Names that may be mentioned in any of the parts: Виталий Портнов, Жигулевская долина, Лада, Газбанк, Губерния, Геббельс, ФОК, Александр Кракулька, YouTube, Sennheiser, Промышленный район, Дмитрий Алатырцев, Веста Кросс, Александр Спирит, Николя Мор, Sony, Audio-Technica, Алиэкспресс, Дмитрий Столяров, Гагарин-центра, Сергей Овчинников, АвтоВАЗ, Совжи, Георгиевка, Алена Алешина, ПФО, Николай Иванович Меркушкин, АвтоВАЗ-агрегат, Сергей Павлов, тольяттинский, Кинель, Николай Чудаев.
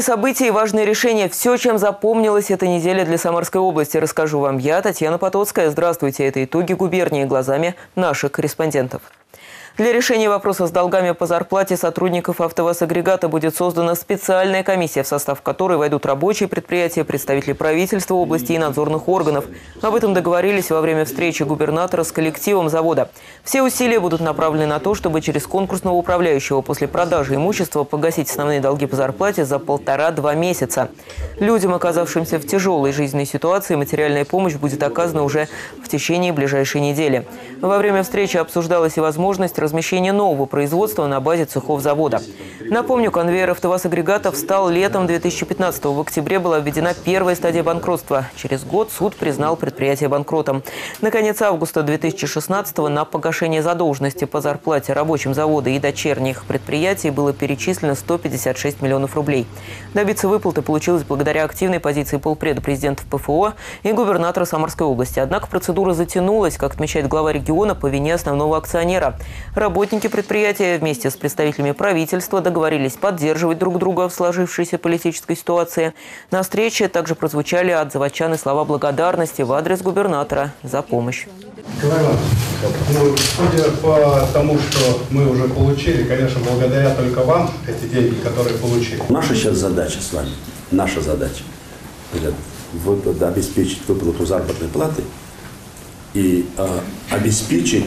Главные события и важные решения. Все, чем запомнилась эта неделя для Самарской области, расскажу вам я, Татьяна Потоцкая. Здравствуйте. Это итоги губернии глазами наших корреспондентов. Для решения вопроса с долгами по зарплате сотрудников АвтоВАЗ-агрегата будет создана специальная комиссия, в состав которой войдут рабочие предприятия, представители правительства области и надзорных органов. Об этом договорились во время встречи губернатора с коллективом завода. Все усилия будут направлены на то, чтобы через конкурсного управляющего после продажи имущества погасить основные долги по зарплате за 1,5–2 месяца. Людям, оказавшимся в тяжелой жизненной ситуации, материальная помощь будет оказана уже в течение ближайшей недели. Во время встречи обсуждалась и возможность размещение нового производства на базе цехов завода. Напомню, конвейер АвтоВАЗ-агрегатов встал летом 2015-го. В октябре была введена первая стадия банкротства. Через год суд признал предприятие банкротом. На конец августа 2016-го на погашение задолженности по зарплате рабочим завода и дочерних предприятий было перечислено 156 миллионов рублей. Добиться выплаты получилось благодаря активной позиции полпреда президента ПФО и губернатора Самарской области. Однако процедура затянулась, как отмечает глава региона, по вине основного акционера. Работники предприятия вместе с представителями правительства договорились поддерживать друг друга в сложившейся политической ситуации. На встрече также прозвучали от заводчан и слова благодарности в адрес губернатора за помощь. Николай Иванович, ну, судя по тому, что мы уже получили, конечно, благодаря только вам эти деньги, которые получили. Наша сейчас задача с вами, наша задача, обеспечить выплату заработной платы и обеспечить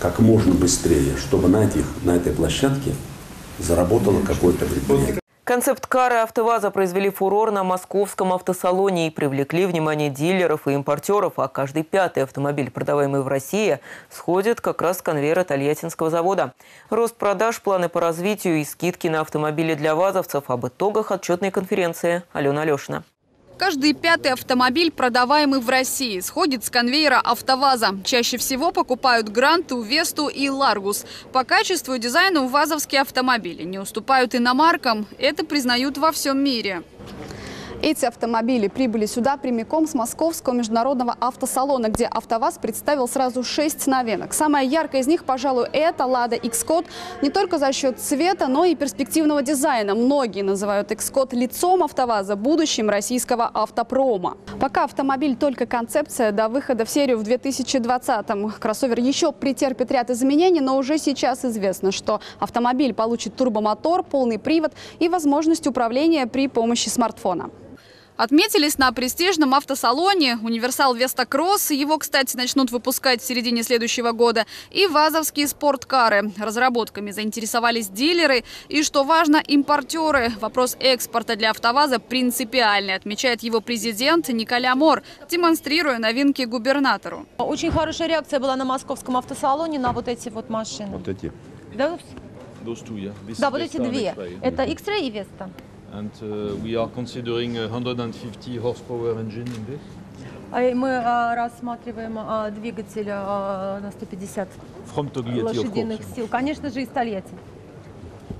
как можно быстрее, чтобы на этой площадке заработало какое-то предприятие. Концепт кары АвтоВАЗа произвели фурор на московском автосалоне и привлекли внимание дилеров и импортеров. А каждый пятый автомобиль, продаваемый в России, сходит как раз с конвейера Тольяттинского завода. Рост продаж, планы по развитию и скидки на автомобили для вазовцев. Об итогах отчетной конференции Алена Алешина. Каждый пятый автомобиль, продаваемый в России, сходит с конвейера АвтоВАЗа. Чаще всего покупают Гранту, Весту и Ларгус. По качеству и дизайну вазовские автомобили не уступают иномаркам. Это признают во всем мире. Эти автомобили прибыли сюда прямиком с Московского международного автосалона, где АвтоВАЗ представил сразу 6 новинок. Самая яркая из них, пожалуй, это Lada X-Code. Не только за счет цвета, но и перспективного дизайна. Многие называют X-Code лицом АвтоВАЗа, будущим российского автопрома. Пока автомобиль только концепция, до выхода в серию в 2020-м. Кроссовер еще претерпит ряд изменений, но уже сейчас известно, что автомобиль получит турбомотор, полный привод и возможность управления при помощи смартфона. Отметились на престижном автосалоне универсал Веста Кросс, его, кстати, начнут выпускать в середине следующего года, и вазовские спорткары. Разработками заинтересовались дилеры и, что важно, импортеры. Вопрос экспорта для АвтоВАЗа принципиальный, отмечает его президент Николя Мор, демонстрируя новинки губернатору. Очень хорошая реакция была на московском автосалоне на вот эти вот машины. Вот эти? Да, вот эти две. Это X-Ray и Vesta. Мы рассматриваем двигатель на 150 лошадиных сил. Конечно же, из Тольятти.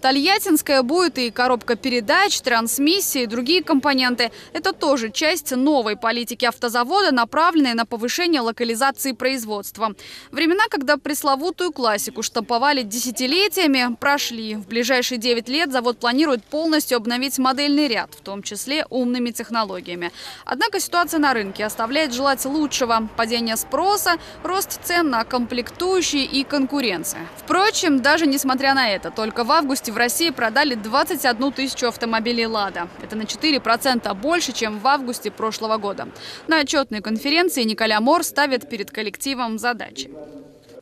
Тольяттинская будет и коробка передач, трансмиссии и другие компоненты. Это тоже часть новой политики автозавода, направленной на повышение локализации производства. Времена, когда пресловутую классику штамповали десятилетиями, прошли. В ближайшие 9 лет завод планирует полностью обновить модельный ряд, в том числе умными технологиями. Однако ситуация на рынке оставляет желать лучшего. Падение спроса, рост цен на комплектующие и конкуренция. Впрочем, даже несмотря на это, только в августе в России продали 21 тысячу автомобилей «Лада». Это на 4% больше, чем в августе прошлого года. На отчетной конференции Николя Мор ставит перед коллективом задачи.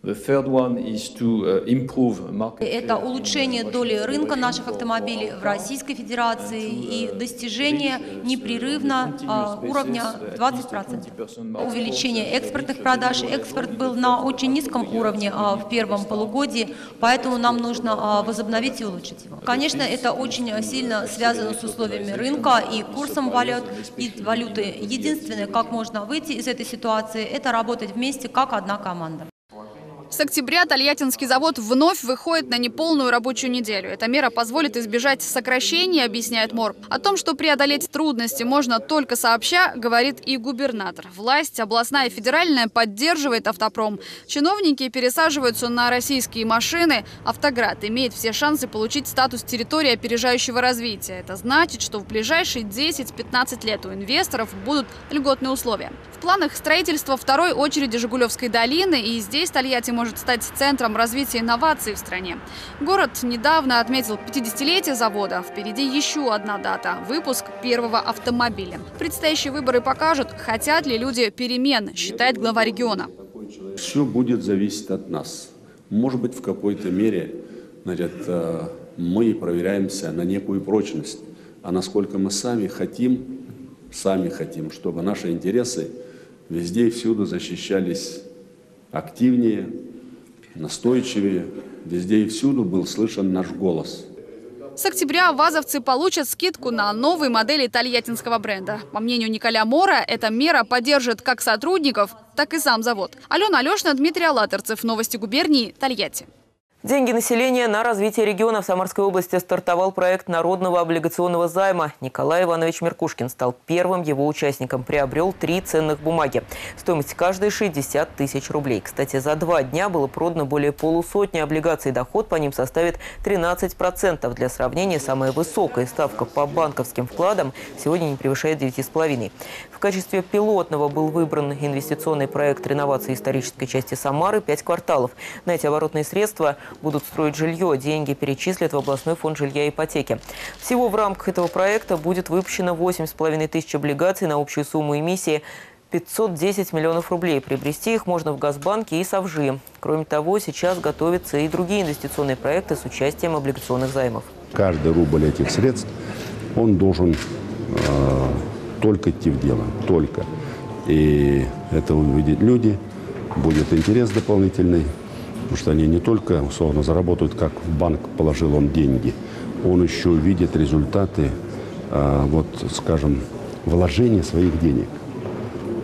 Это улучшение доли рынка наших автомобилей в Российской Федерации и достижение непрерывно уровня 20%. Увеличение экспортных продаж. Экспорт был на очень низком уровне в первом полугодии, поэтому нам нужно возобновить и улучшить его. Конечно, это очень сильно связано с условиями рынка и курсом валют, и валюты. Единственное, как можно выйти из этой ситуации, это работать вместе как одна команда. С октября Тольяттинский завод вновь выходит на неполную рабочую неделю. Эта мера позволит избежать сокращений, объясняет Мор. О том, что преодолеть трудности можно только сообща, говорит и губернатор. Власть, областная и федеральная, поддерживает автопром. Чиновники пересаживаются на российские машины. Автоград имеет все шансы получить статус территории опережающего развития. Это значит, что в ближайшие 10-15 лет у инвесторов будут льготные условия. В планах строительства второй очереди Жигулевской долины, и здесь Тольятти может стать центром развития инноваций в стране. Город недавно отметил 50-летие завода. Впереди еще одна дата – выпуск первого автомобиля. Предстоящие выборы покажут, хотят ли люди перемен, считает глава региона. Все будет зависеть от нас. Может быть, в какой-то мере, значит, мы проверяемся на некую прочность. А насколько мы сами хотим, чтобы наши интересы везде и всюду защищались активнее, настойчивее, везде и всюду был слышен наш голос. С октября вазовцы получат скидку на новые модели тольяттинского бренда. По мнению Николя Мора, эта мера поддержит как сотрудников, так и сам завод. Алена Алешина, Дмитрий Алатырцев. Новости губернии. Тольятти. Деньги населения на развитие региона. В Самарской области стартовал проект народного облигационного займа. Николай Иванович Меркушкин стал первым его участником. Приобрел 3 ценных бумаги. Стоимость каждой 60 тысяч рублей. Кстати, за 2 дня было продано более полусотни облигаций. Доход по ним составит 13%. Для сравнения, самая высокая ставка по банковским вкладам сегодня не превышает 9,5%. В качестве пилотного был выбран инвестиционный проект реновации исторической части Самары «5 кварталов». На эти оборотные средства – будут строить жилье. Деньги перечислят в областной фонд жилья и ипотеки. Всего в рамках этого проекта будет выпущено 8,5 тысяч облигаций на общую сумму эмиссии 510 миллионов рублей. Приобрести их можно в Газбанке и Совжи. Кроме того, сейчас готовятся и другие инвестиционные проекты с участием облигационных займов. Каждый рубль этих средств, он должен только идти в дело. Только. И это увидят люди, будет интерес дополнительный. Потому что они не только, условно, заработают, как в банк положил он деньги, он еще видит результаты, вот, скажем, вложения своих денег.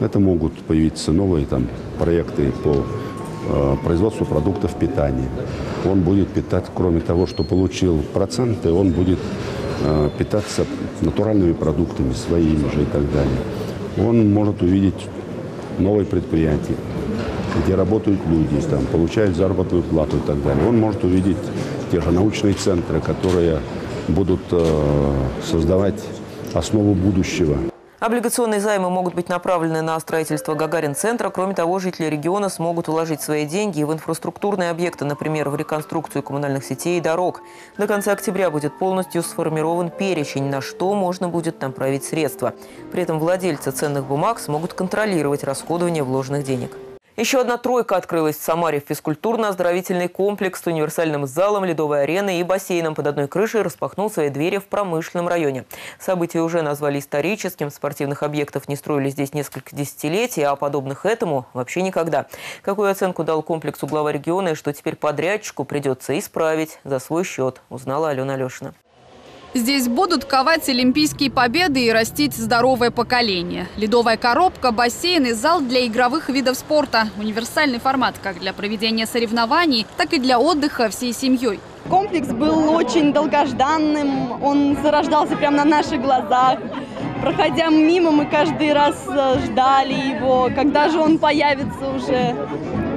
Это могут появиться новые там проекты по производству продуктов питания. Он будет питать, кроме того, что получил проценты, он будет питаться натуральными продуктами, своими же и так далее. Он может увидеть новые предприятия, где работают люди, там, получают заработную плату и так далее. Он может увидеть те же научные центры, которые будут создавать основу будущего. Облигационные займы могут быть направлены на строительство Гагарин-центра. Кроме того, жители региона смогут вложить свои деньги в инфраструктурные объекты, например, в реконструкцию коммунальных сетей и дорог. До конца октября будет полностью сформирован перечень, на что можно будет направить средства. При этом владельцы ценных бумаг смогут контролировать расходование вложенных денег. Еще одна тройка открылась в Самаре. Физкультурно-оздоровительный комплекс с универсальным залом, ледовой ареной и бассейном под одной крышей распахнул свои двери в промышленном районе. Событие уже назвали историческим. Спортивных объектов не строили здесь несколько десятилетий, а подобных этому вообще никогда. Какую оценку дал комплексу глава региона и что теперь подрядчику придется исправить за свой счет, узнала Алена Алешина. Здесь будут ковать олимпийские победы и растить здоровое поколение. Ледовая коробка, бассейн и зал для игровых видов спорта. Универсальный формат как для проведения соревнований, так и для отдыха всей семьей. Комплекс был очень долгожданным, он зарождался прямо на наших глазах. Проходя мимо, мы каждый раз ждали его, когда же он появится уже.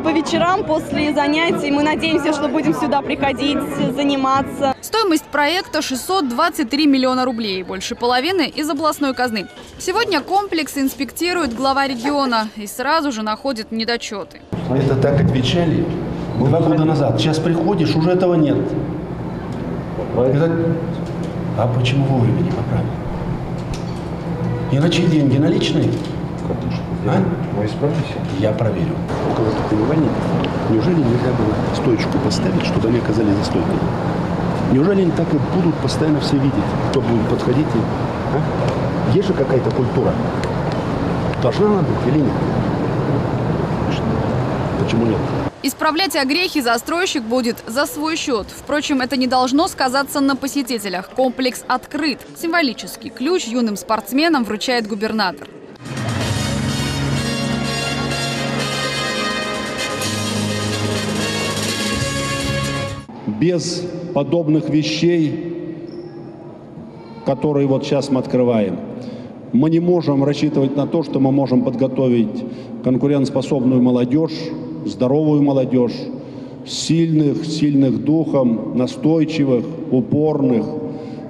По вечерам после занятий мы надеемся, что будем сюда приходить, заниматься. Стоимость проекта 623 миллиона рублей, больше половины из областной казны. Сегодня комплекс инспектирует глава региона и сразу же находит недочеты. Это так отвечали 2 года назад. Сейчас приходишь, уже этого нет. А почему вовремя не поправили? Иначе деньги наличные. А? Вы исправитесь? Я проверю. У кого-то понимание, неужели нельзя было стоечку поставить, чтобы они оказались за стойкой? Неужели они так и будут постоянно все видеть, кто будет подходить? И... Есть же какая-то культура. Должна она быть или нет? Почему нет? Исправлять огрехи застройщик будет за свой счет. Впрочем, это не должно сказаться на посетителях. Комплекс открыт. Символический ключ юным спортсменам вручает губернатор. без подобных вещей, которые вот сейчас мы открываем. Мы не можем рассчитывать на то, что мы можем подготовить конкурентоспособную молодежь, здоровую молодежь, сильных, сильных духом, настойчивых, упорных,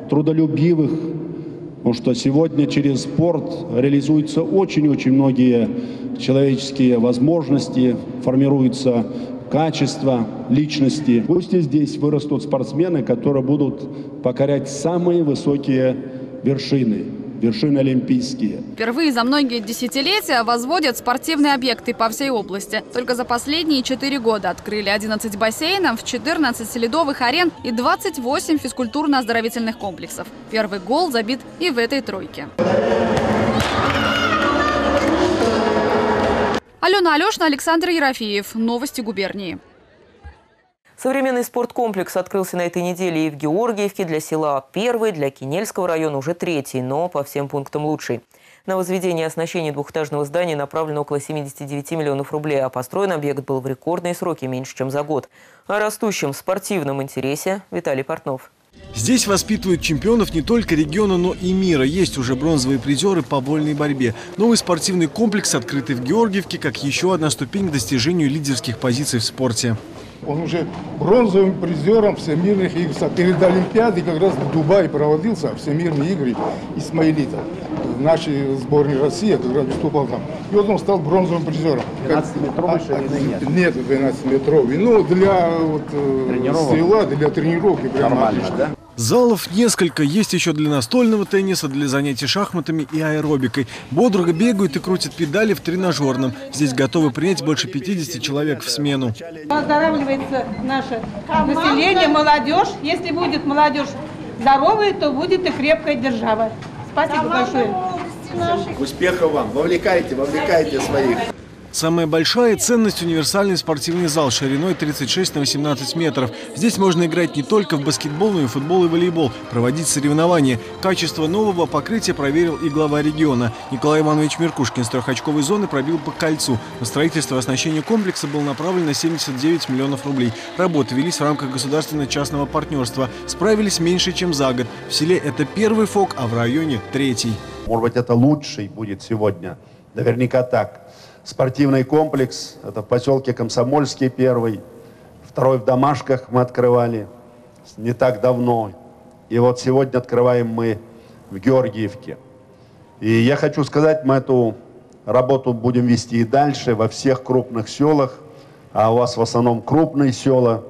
трудолюбивых. Потому что сегодня через спорт реализуются очень-очень многие человеческие возможности, формируются качества личности. Пусть и здесь вырастут спортсмены, которые будут покорять самые высокие вершины. Вершины олимпийские. Впервые за многие десятилетия возводят спортивные объекты по всей области. Только за последние 4 года открыли 11 бассейнов, 14 ледовых арен и 28 физкультурно-оздоровительных комплексов. Первый гол забит и в этой тройке. Алена Алешина, Александр Ерофеев. Новости губернии. Современный спорткомплекс открылся на этой неделе и в Георгиевке, для села первый, для Кинельского района уже 3-й, но по всем пунктам лучший. На возведение и оснащение двухэтажного здания направлено около 79 миллионов рублей, а построен объект был в рекордные сроки, меньше чем за год. О растущем спортивном интересе Виталий Портнов. Здесь воспитывают чемпионов не только региона, но и мира. Есть уже бронзовые призеры по вольной борьбе. Новый спортивный комплекс, открытый в Георгиевке, как еще одна ступень к достижению лидерских позиций в спорте. Он уже бронзовым призером всемирных игр. Перед Олимпиадой как раз в Дубае проводился всемирные игры Исмаилита. Наш сборная России как раз выступал там. И вот он стал бронзовым призером. 12-метровый ширины нет? Нет, 12-метровый. Ну, для вот, стрела, для тренировки. Нормально, прямо, да? Залов несколько. Есть еще для настольного тенниса, для занятий шахматами и аэробикой. Бодро бегают и крутят педали в тренажерном. Здесь готовы принять больше 50 человек в смену. Оздоравливается наше население, молодежь. Если будет молодежь здоровая, то будет и крепкая держава. Спасибо большое. Успехов вам. Вовлекайте, вовлекайте своих. Самая большая ценность – универсальный спортивный зал шириной 36 на 18 метров. Здесь можно играть не только в баскетбол, но и в футбол и волейбол, проводить соревнования. Качество нового покрытия проверил и глава региона. Николай Иванович Меркушкин с 3-очковой зоны пробил по кольцу. На строительство и оснащение комплекса было направлено 79 миллионов рублей. Работы велись в рамках государственно-частного партнерства. Справились меньше, чем за год. В селе это 1-й ФОК, а в районе 3-й. Может быть, это лучший будет сегодня. Наверняка так. Спортивный комплекс, это в поселке Комсомольский 1-й, 2-й в Домашках мы открывали не так давно. И вот сегодня открываем мы в Георгиевке. И я хочу сказать, мы эту работу будем вести и дальше во всех крупных селах, а у вас в основном крупные села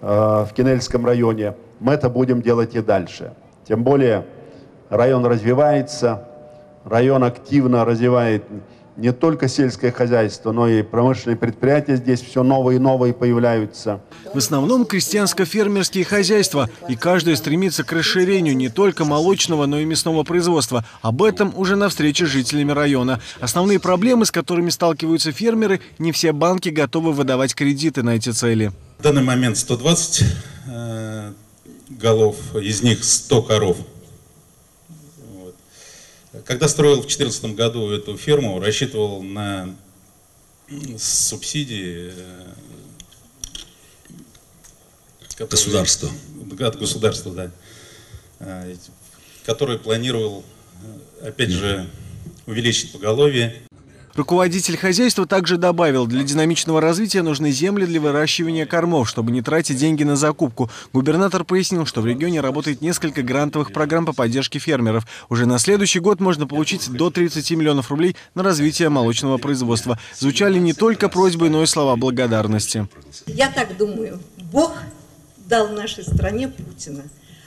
в Кинельском районе. Мы это будем делать и дальше. Тем более район развивается, район активно развивает не только сельское хозяйство, но и промышленные предприятия здесь все новые и новые появляются. В основном крестьянско-фермерские хозяйства, и каждое стремится к расширению не только молочного, но и мясного производства. Об этом уже на встрече с жителями района. Основные проблемы, с которыми сталкиваются фермеры, не все банки готовы выдавать кредиты на эти цели. В данный момент 120 голов, из них 100 коров. Когда строил в 2014 году эту ферму, рассчитывал на субсидии государства. От государства, да. Который планировал, опять же, увеличить поголовье. Руководитель хозяйства также добавил, для динамичного развития нужны земли для выращивания кормов, чтобы не тратить деньги на закупку. Губернатор пояснил, что в регионе работает несколько грантовых программ по поддержке фермеров. Уже на следующий год можно получить до 30 миллионов рублей на развитие молочного производства. Звучали не только просьбы, но и слова благодарности. Я так думаю, Бог дал нашей стране Путина,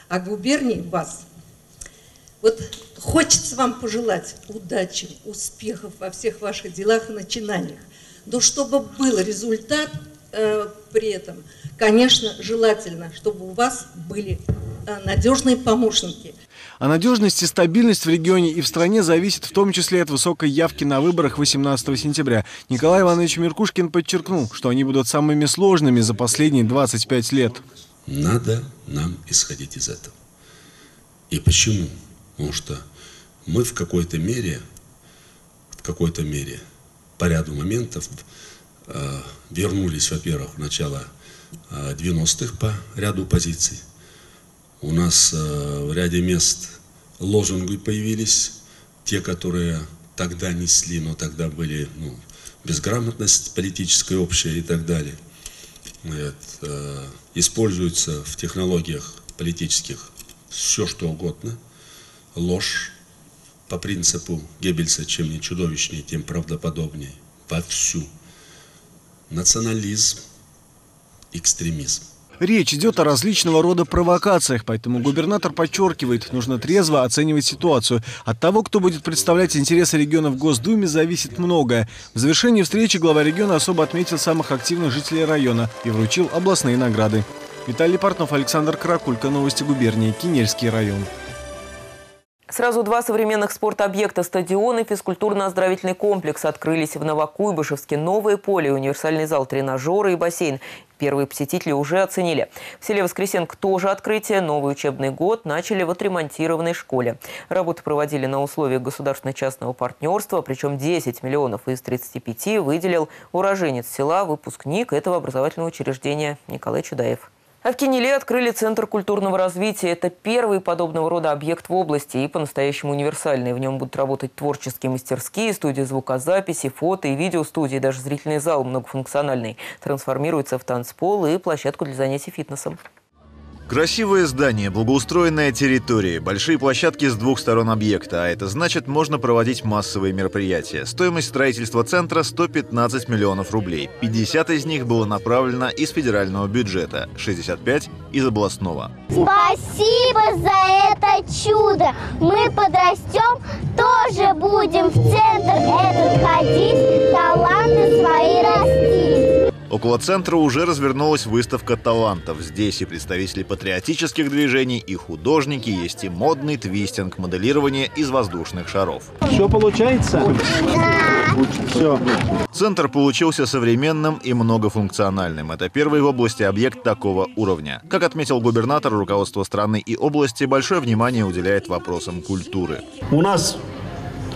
а губернии вас. Вот хочется вам пожелать удачи, успехов во всех ваших делах и начинаниях. Но чтобы был результат при этом, конечно, желательно, чтобы у вас были надежные помощники. А надежность и стабильность в регионе и в стране зависит в том числе от высокой явки на выборах 18 сентября. Николай Иванович Меркушкин подчеркнул, что они будут самыми сложными за последние 25 лет. Надо нам исходить из этого. И почему? Потому что мы в какой-то мере по ряду моментов вернулись, во-первых, в начало 90-х по ряду позиций. У нас в ряде мест лозунги появились, те, которые тогда несли, но тогда были безграмотность политическая общая и так далее. Используется в технологиях политических все, что угодно. Ложь по принципу Геббельса: чем не чудовищнее, тем правдоподобнее. Вовсю. Национализм, экстремизм. Речь идет о различного рода провокациях, поэтому губернатор подчеркивает, нужно трезво оценивать ситуацию. От того, кто будет представлять интересы региона в Госдуме, зависит многое. В завершении встречи глава региона особо отметил самых активных жителей района и вручил областные награды. Виталий Портнов, Александр Кракулька, новости губернии, Кинельский район. Сразу два современных спортобъекта – стадион и физкультурно-оздоровительный комплекс – открылись в Новокуйбышевске. Новое поле, универсальный зал, тренажеры и бассейн. Первые посетители уже оценили. В селе Воскресенк тоже открытие. Новый учебный год начали в отремонтированной школе. Работы проводили на условиях государственно-частного партнерства. Причем 10 миллионов из 35 выделил уроженец села, выпускник этого образовательного учреждения Николай Чудаев. А в Кинеле открыли Центр культурного развития. Это первый подобного рода объект в области и по-настоящему универсальный. В нем будут работать творческие мастерские, студии звукозаписи, фото и видеостудии, даже зрительный зал многофункциональный. Трансформируется в танцпол и площадку для занятий фитнесом. Красивое здание, благоустроенная территория, большие площадки с двух сторон объекта, а это значит, можно проводить массовые мероприятия. Стоимость строительства центра – 115 миллионов рублей. 50 из них было направлено из федерального бюджета, 65 – из областного. Спасибо за это чудо! Мы подрастем, тоже будем в центр этот ходить, таланты свои расти. Около центра уже развернулась выставка талантов. Здесь и представители патриотических движений, и художники, есть и модный твистинг, моделирование из воздушных шаров. Все получается? Да. Все. Центр получился современным и многофункциональным. Это первый в области объект такого уровня. Как отметил губернатор, руководство страны и области большое внимание уделяет вопросам культуры. У нас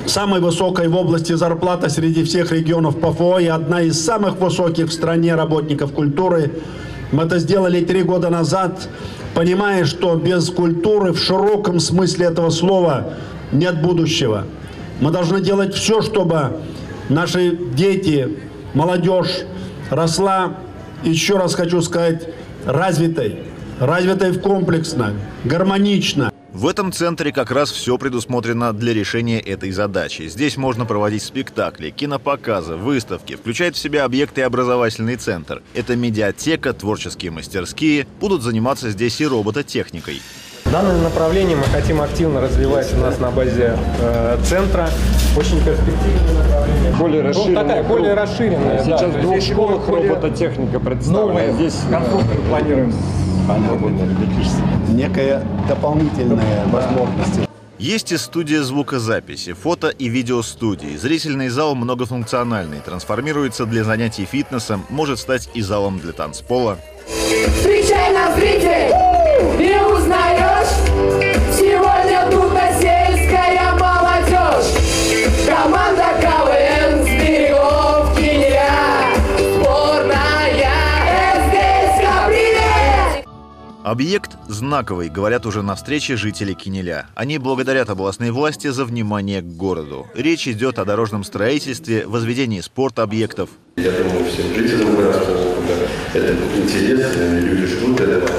самая высокая в области зарплата среди всех регионов ПФО и одна из самых высоких в стране работников культуры. Мы это сделали 3 года назад, понимая, что без культуры в широком смысле этого слова нет будущего. Мы должны делать все, чтобы наши дети, молодежь росла, еще раз хочу сказать, развитой. Развитой комплексно, гармонично. В этом центре как раз все предусмотрено для решения этой задачи. Здесь можно проводить спектакли, кинопоказы, выставки. Включает в себя объекты и образовательный центр. Это медиатека, творческие мастерские. Будут заниматься здесь и робототехникой. Данное направление мы хотим активно развивать у нас на базе центра. Очень перспективное направление. Более расширенное. Ну, такая, более расширенная. Сейчас да, в 2 школах робототехника представлена. Здесь конструкторы планируем. Некая дополнительная возможность. Есть и студия звукозаписи, фото и видеостудии. Зрительный зал многофункциональный, трансформируется для занятий фитнесом, может стать и залом для танцпола. Встречай нас, зритель! Ты узнаешь, сегодня тут сельская молодежь. Команда КВН с берегов Кинеля, сборная здесь каприля. Объект знаковый, говорят уже на встрече жители Кинеля. Они благодарят областные власти за внимание к городу. Речь идет о дорожном строительстве, возведении спортобъектов. Я думаю, всем жителям это интересно, люди ждут этого.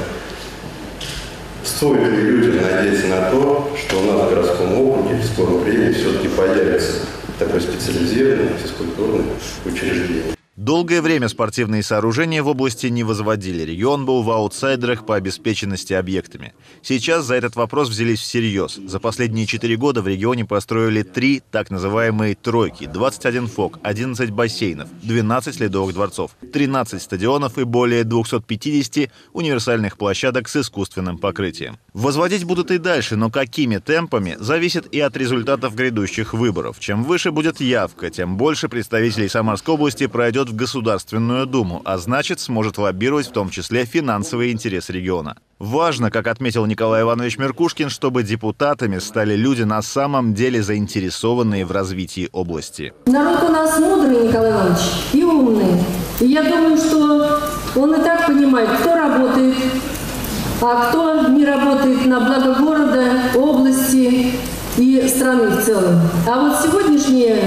Стоит ли людям надеяться на то, что у нас в городском округе в скором времени все-таки появится такое специализированное физкультурное учреждение? Долгое время спортивные сооружения в области не возводили. Регион был в аутсайдерах по обеспеченности объектами. Сейчас за этот вопрос взялись всерьез. За последние 4 года в регионе построили 3 так называемые «тройки», 21 фок, 11 бассейнов, 12 ледовых дворцов, 13 стадионов и более 250 универсальных площадок с искусственным покрытием. Возводить будут и дальше, но какими темпами, зависит и от результатов грядущих выборов. Чем выше будет явка, тем больше представителей Самарской области пройдет в Государственную Думу, а значит, сможет лоббировать в том числе финансовый интерес региона. Важно, как отметил Николай Иванович Меркушкин, чтобы депутатами стали люди, на самом деле заинтересованные в развитии области. Народ у нас мудрый, Николай Иванович, и умный. И я думаю, что Он и так понимает, кто работает, а кто не работает на благо города, области и страны в целом. А вот сегодняшнее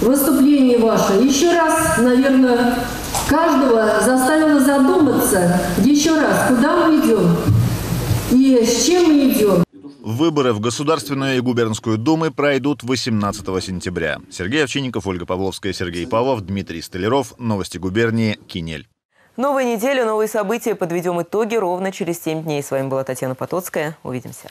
выступление ваше еще раз, наверное, каждого заставило задуматься еще раз, куда мы идем и с чем мы идем. Выборы в Государственную и Губернскую думы пройдут 18 сентября. Сергей Овчинников, Ольга Павловская, Сергей Павлов, Дмитрий Столяров. Новости губернии. Кинель. Новая неделя, новые события. Подведем итоги ровно через 7 дней. С вами была Татьяна Потоцкая. Увидимся.